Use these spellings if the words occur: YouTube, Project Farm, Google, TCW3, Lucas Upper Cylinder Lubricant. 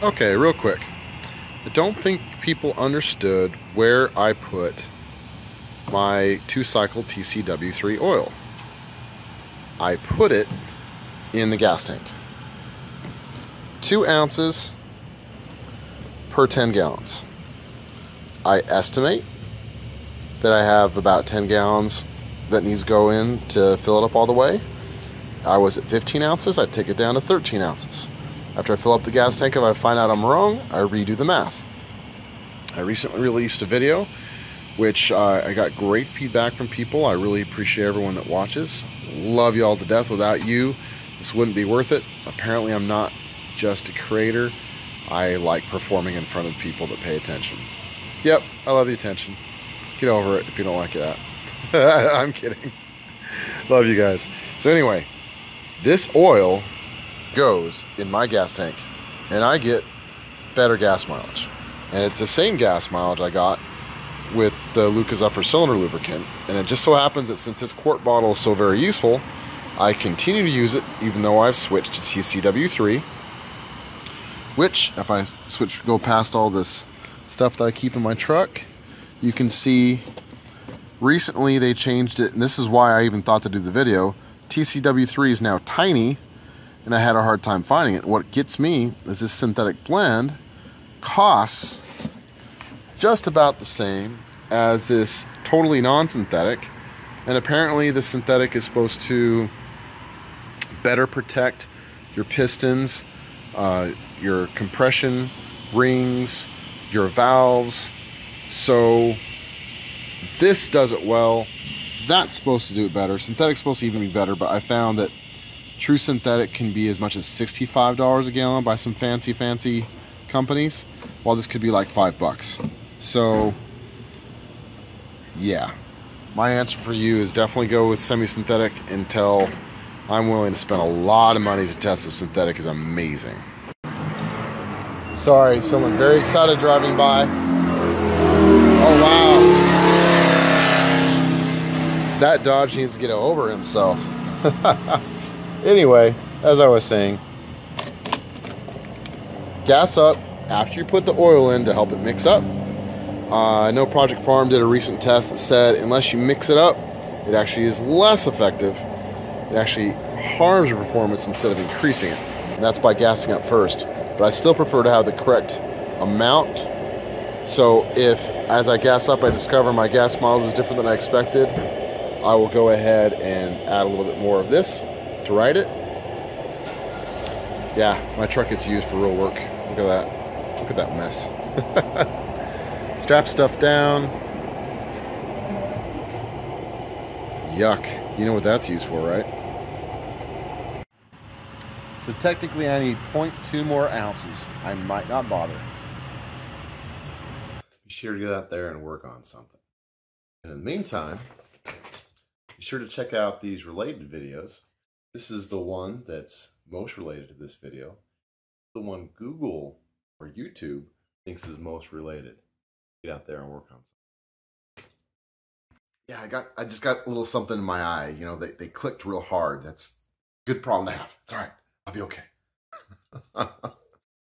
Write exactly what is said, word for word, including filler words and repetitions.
Okay, real quick. I don't think people understood where I put my two-cycle T C W three oil. I put it in the gas tank. Two ounces per ten gallons. I estimate that I have about ten gallons that needs to go in to fill it up all the way. I was at fifteen ounces, I'd take it down to thirteen ounces. After I fill up the gas tank, if I find out I'm wrong, I redo the math. I recently released a video, which uh, I got great feedback from people. I really appreciate everyone that watches. Love y'all to death. Without you, this wouldn't be worth it. Apparently, I'm not just a creator. I like performing in front of people that pay attention. Yep, I love the attention. Get over it if you don't like that. I'm kidding. Love you guys. So anyway, this oil goes in my gas tank, and I get better gas mileage. And it's the same gas mileage I got with the Lucas Upper Cylinder Lubricant. And it just so happens that since this quart bottle is so very useful, I continue to use it even though I've switched to T C W three, which, if I switch, go past all this stuff that I keep in my truck, you can see recently they changed it, and this is why I even thought to do the video. T C W three is now tiny, and I had a hard time finding it. What gets me is this synthetic blend costs just about the same as this totally non-synthetic, and apparently the synthetic is supposed to better protect your pistons, uh, your compression rings, your valves. So this does it well, that's supposed to do it better. Synthetic's supposed to even be better, but I found that true synthetic can be as much as sixty-five dollars a gallon by some fancy fancy companies, while this could be like five bucks. So yeah, my answer for you is definitely go with semi-synthetic until I'm willing to spend a lot of money to test if synthetic is amazing. Sorry, someone very excited driving by. Oh wow, that Dodge needs to get over himself. Anyway, as I was saying, gas up after you put the oil in to help it mix up. Uh, I know Project Farm did a recent test that said unless you mix it up, it actually is less effective. It actually harms your performance instead of increasing it. And that's by gassing up first. But I still prefer to have the correct amount. So if, as I gas up, I discover my gas mileage is different than I expected, I will go ahead and add a little bit more of this to ride it. Yeah, my truck gets used for real work. Look at that. Look at that mess. Strap stuff down. Yuck. You know what that's used for, right? So technically I need zero point two more ounces. I might not bother. Be sure to get out there and work on something. And in the meantime, be sure to check out these related videos. This is the one that's most related to this video. The one Google or YouTube thinks is most related. Get out there and work on something. Yeah, I got I just got a little something in my eye. You know, they, they clicked real hard. That's a good problem to have. It's all right. I'll be okay.